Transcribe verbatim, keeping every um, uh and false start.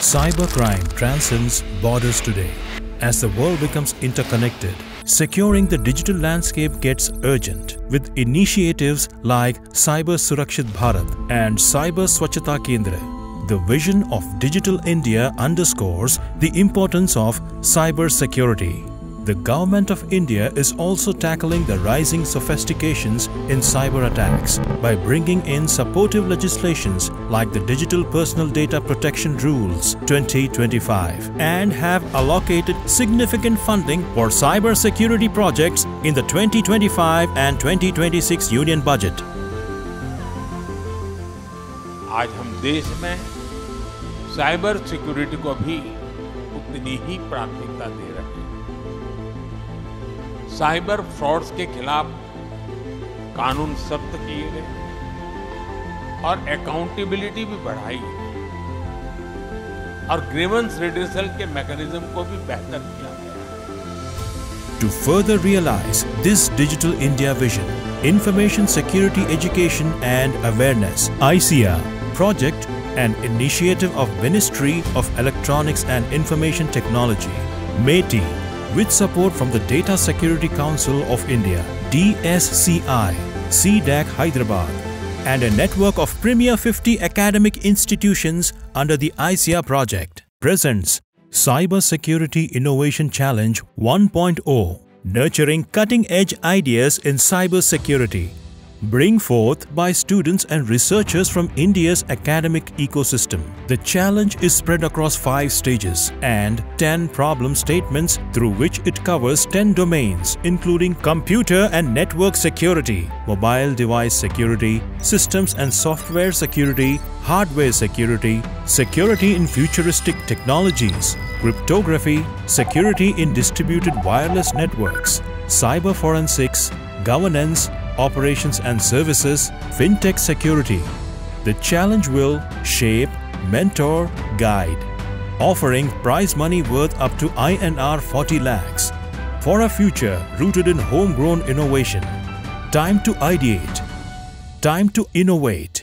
Cybercrime transcends borders today. As the world becomes interconnected, securing the digital landscape gets urgent with initiatives like Cyber Surakshit Bharat and Cyber Swachhata Kendra. The vision of Digital India underscores the importance of cyber security. The Government of India is also tackling the rising sophistications in cyber attacks by bringing in supportive legislations like the Digital Personal Data Protection Rules twenty twenty-five and have allocated significant funding for cyber security projects in the twenty twenty-five and twenty twenty-six Union Budget. आज हम देश में cyber security को भी उतनी ही प्राथमिकता दे रहे हैं। साइबर फ्रॉड्स के खिलाफ कानून सख्त किए गए और अकाउंटेबिलिटी भी बढ़ाई और ग्रीवेंस रिड्यूसल के मैकेनिज्म को भी बेहतर किया गया। To further realise this digital India vision, information security education and awareness (I C R) project, an initiative of ministry of electronics and information technology (M E T I). With support from the Data Security Council of India, D S C I, C D A C Hyderabad, and a network of premier fifty academic institutions under the I S E A project, presents Cyber Security Innovation Challenge one point oh, nurturing cutting-edge ideas in cyber security, bring forth by students and researchers from India's academic ecosystem. The challenge is spread across five stages and ten problem statements through which it covers ten domains including computer and network security, mobile device security, systems and software security, hardware security, security in futuristic technologies, cryptography, security in distributed wireless networks, cyber forensics, governance, operations and services, fintech security. The challenge will shape, mentor, guide, offering prize money worth up to I N R forty lakhs for a future rooted in homegrown innovation. Time to ideate. Time to innovate.